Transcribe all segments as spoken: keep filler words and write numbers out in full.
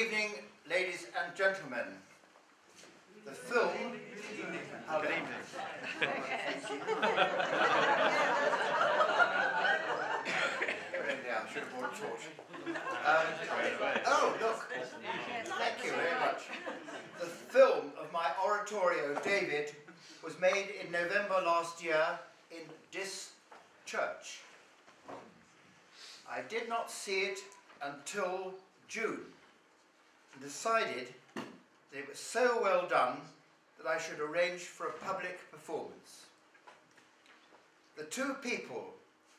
evening, ladies and gentlemen. The film... Good evening. Yeah, I should have brought a torch. Um, oh, look. Thank you very much. The film of my oratorio, David, was made in November last year in this church. I did not see it until June and decided that it was so well done that I should arrange for a public performance. The two people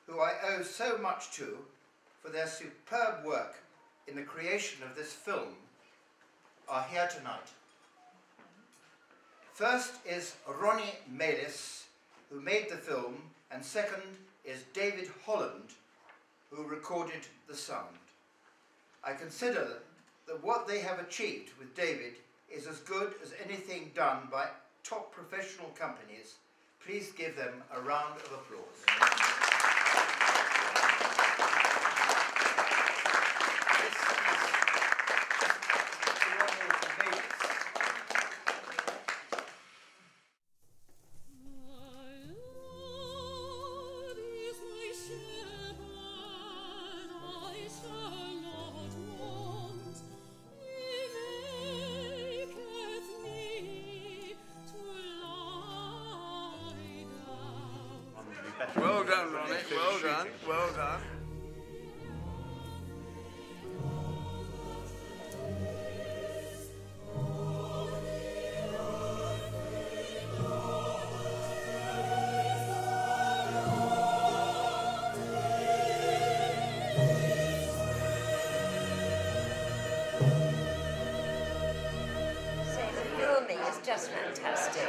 who I owe so much to for their superb work in the creation of this film are here tonight. First is Ronnie Melis, who made the film, and second is David Holland, who recorded the sound. I consider that what they have achieved with David is as good as anything done by top professional companies. Please give them a round of applause. Well done, Ronnie. Well done. Well done. Filming is just fantastic.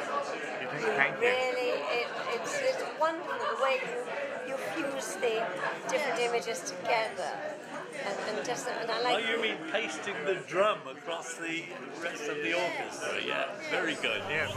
You really, it, it's, it's wonderful the way you, you fuse the different images together. And, and just, and I like. Oh, you mean pasting the drum across the rest of the orchestra? Yeah, very good. Yeah.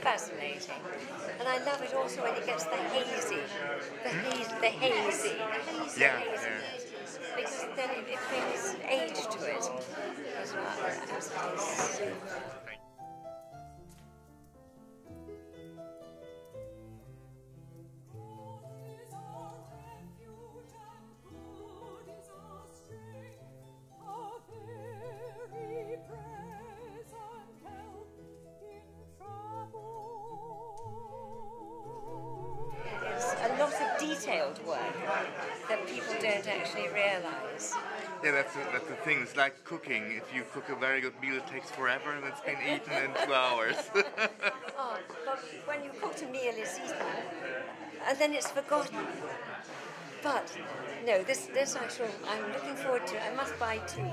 Fascinating, and I love it also when it gets the hazy, the hmm? hazy, the hazy, the hazy, yeah, hazy, yeah. Because then it, it brings age to it as well. As detailed work that people don't actually realise. Yeah, that's the, that's the thing. It's like cooking. If you cook a very good meal, it takes forever, and it's been eaten in two hours. Oh, but when you cook a meal, it's eaten, and then it's forgotten. But no, this this I shall, I'm looking forward to. I must buy two.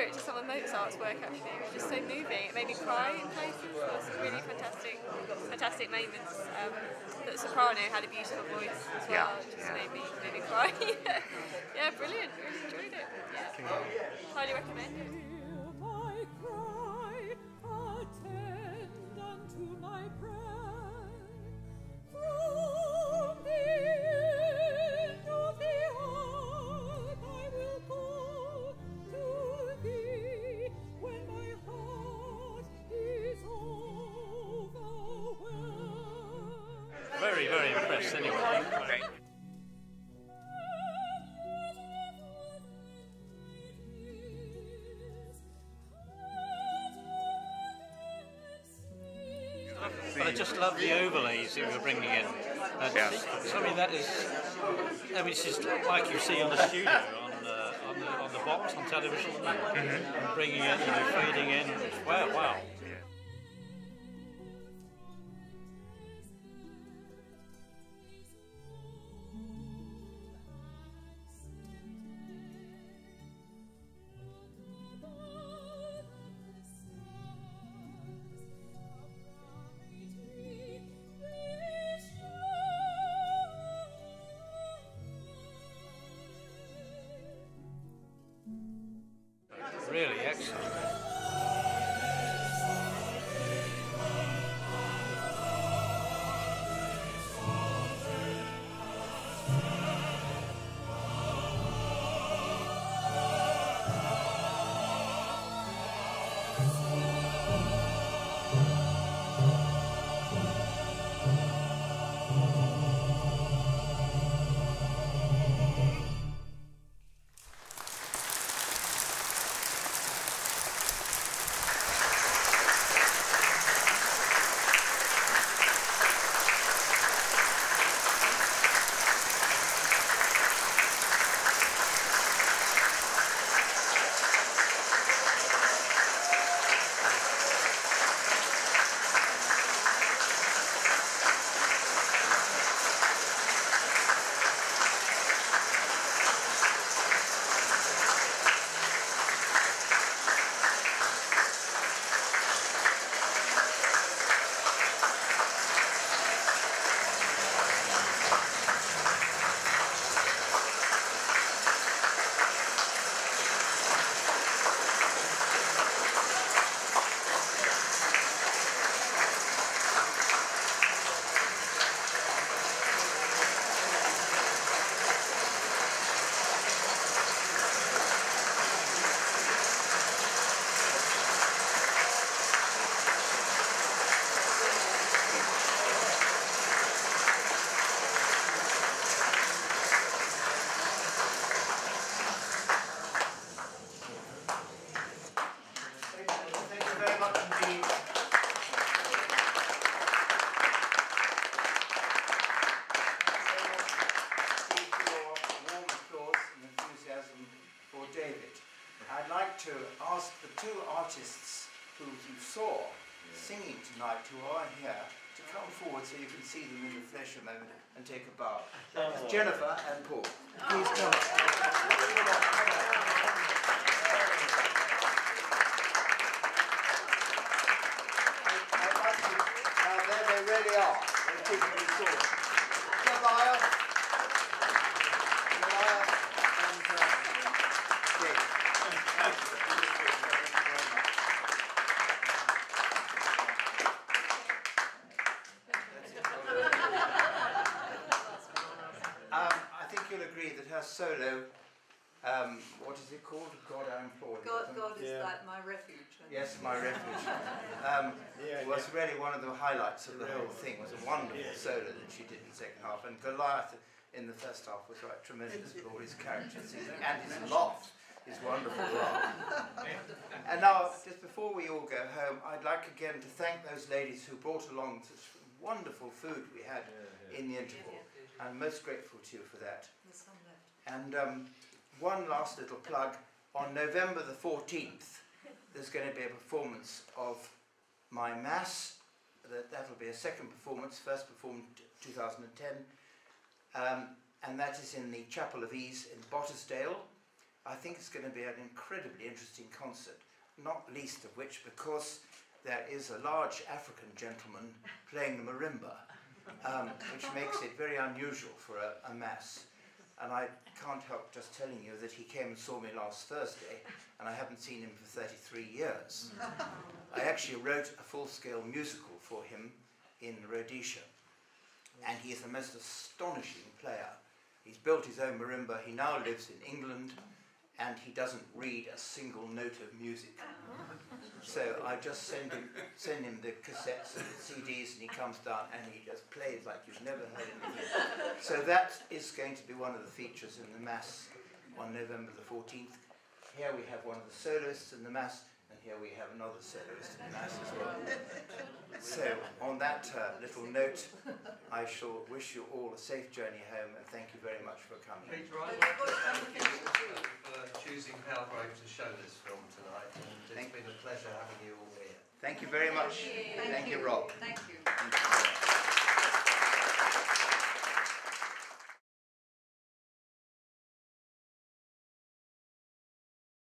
It to some of Mozart's work, actually. It was just so moving. It made me cry in places. There were some really fantastic, fantastic moments. Um, that soprano had a beautiful voice as well. Yeah. It just yeah. made me, made me cry. Yeah, brilliant. Really enjoyed it. Yeah. Highly recommend it. Very, very impressed anyway. Okay. I just love the overlays that you're bringing in. Uh, yeah. Something that is, I mean, it's just like you see in the studio, on, uh, on, the, on the box, on television, mm-hmm. and bringing it, you know, fading in. Wow, wow. Jennifer and Paul. Please come. Uh, there they really are. They're particularly sore. Goliath, Goliath and uh, David. Thank you. Solo, um, what is it called? God, I implore. God, God is yeah. like my refuge. Yes, my refuge. Um, yeah, was yeah. really one of the highlights of the whole thing. It was a wonderful yeah. solo that she did in the second half, and Goliath in the first half was like tremendous for all his characters and his loft, his wonderful loft. And now, just before we all go home, I'd like again to thank those ladies who brought along such wonderful food we had yeah, yeah. in the interval. I'm most grateful to you for that. And um, one last little plug, on November the fourteenth, there's going to be a performance of my Mass. That, that'll be a second performance, first performed two thousand ten. Um, and that is in the Chapel of Ease in Botesdale. I think it's going to be an incredibly interesting concert, not least of which because there is a large African gentleman playing the marimba, um, which makes it very unusual for a, a Mass. And I can't help just telling you that he came and saw me last Thursday, and I haven't seen him for thirty-three years. I actually wrote a full-scale musical for him in Rhodesia, and he is the most astonishing player. He's built his own marimba, he now lives in England, and he doesn't read a single note of music. So I just send him, send him the cassettes and the C Ds, and he comes down and he just plays like you've never heard him before. So that is going to be one of the features in the Mass on November the fourteenth. Here we have one of the soloists in the Mass, and here we have another soloist in the Mass as well. So on that uh, little note, I shall wish you all a safe journey home, and thank you very much for coming. Peter Wright, thank you for choosing Palgrave to show this film tonight. It's thank been a pleasure having you all here. Thank you very much. Thank you, thank you Rob. Thank you. Thank you.